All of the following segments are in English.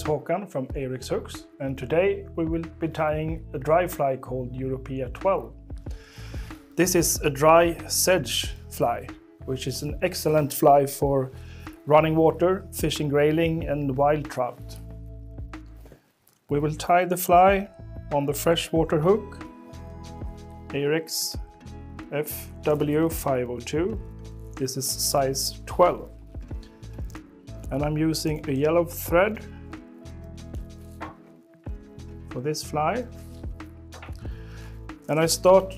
is Håkan from Ahrex Hooks, and today we will be tying a dry fly called Europea 12. This is a dry sedge fly, which is an excellent fly for running water, fishing grayling and wild trout. We will tie the fly on the freshwater hook Ahrex FW 502. This is size 12. And I'm using a yellow thread for this fly. And I start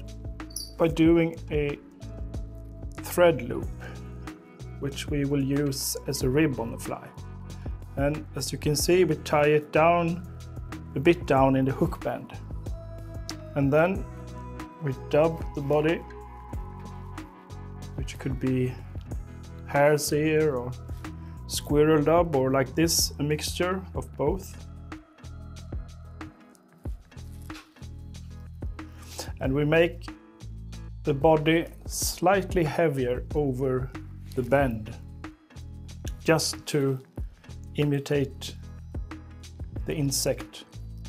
by doing a thread loop, which we will use as a rib on the fly. And as you can see, we tie it down, a bit down in the hook bend. And then we dub the body, which could be hare's ear or squirrel dub, or like this, a mixture of both. And we make the body slightly heavier over the bend, just to imitate the insect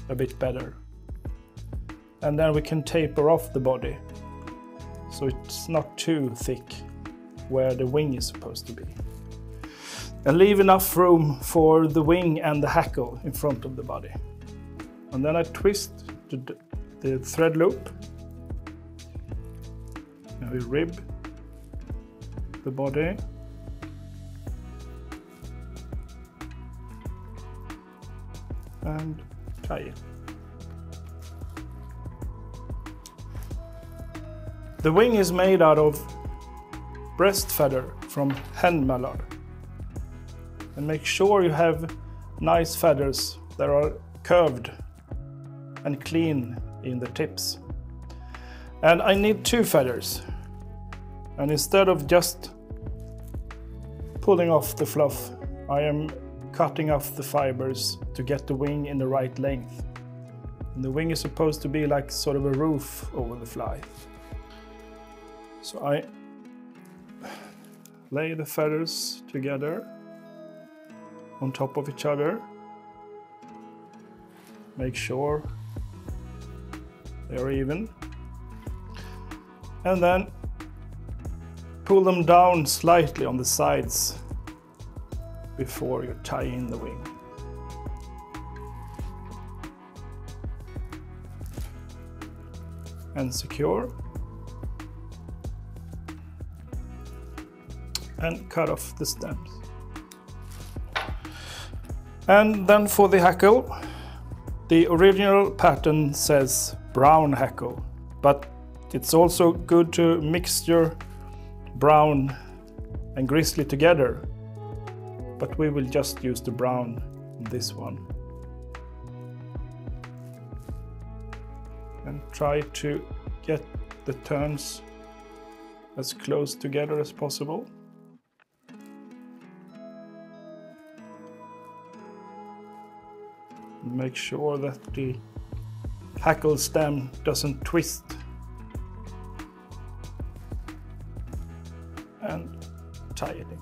a bit better. And then we can taper off the body, so it's not too thick where the wing is supposed to be. And leave enough room for the wing and the hackle in front of the body. And then I twist the thread loop. And we rib the body. And tie it. The wing is made out of breast feather from hen mallard. And make sure you have nice feathers that are curved and clean in the tips. And I need two feathers. And instead of just pulling off the fluff, I am cutting off the fibers to get the wing in the right length. And the wing is supposed to be like sort of a roof over the fly. So I lay the feathers together on top of each other. Make sure they are even. And then pull them down slightly on the sides before you tie in the wing. And secure. And cut off the stems. And then for the hackle, the original pattern says brown hackle, but it's also good to mixture brown and grizzly together, but we will just use the brown in this one. And try to get the turns as close together as possible. Make sure that the hackle stem doesn't twist. And tie it in.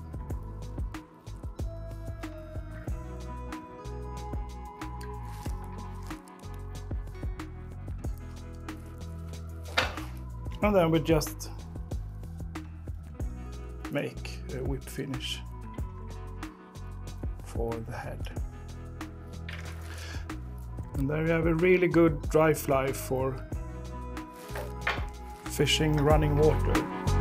And then we just make a whip finish for the head. And there you have a really good dry fly for fishing running water.